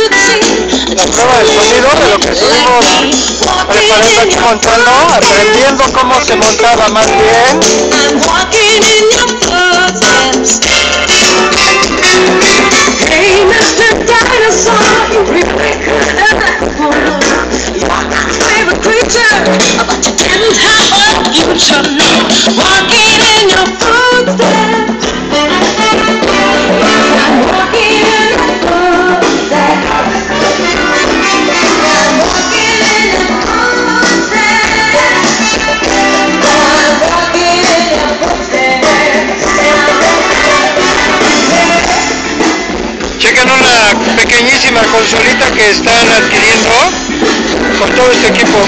La prueba de sonido de lo que estuvimos preparando aquí montando, aprendiendo cómo se montaba más bien. Una pequeñísima consolita que están adquiriendo con todo este equipo.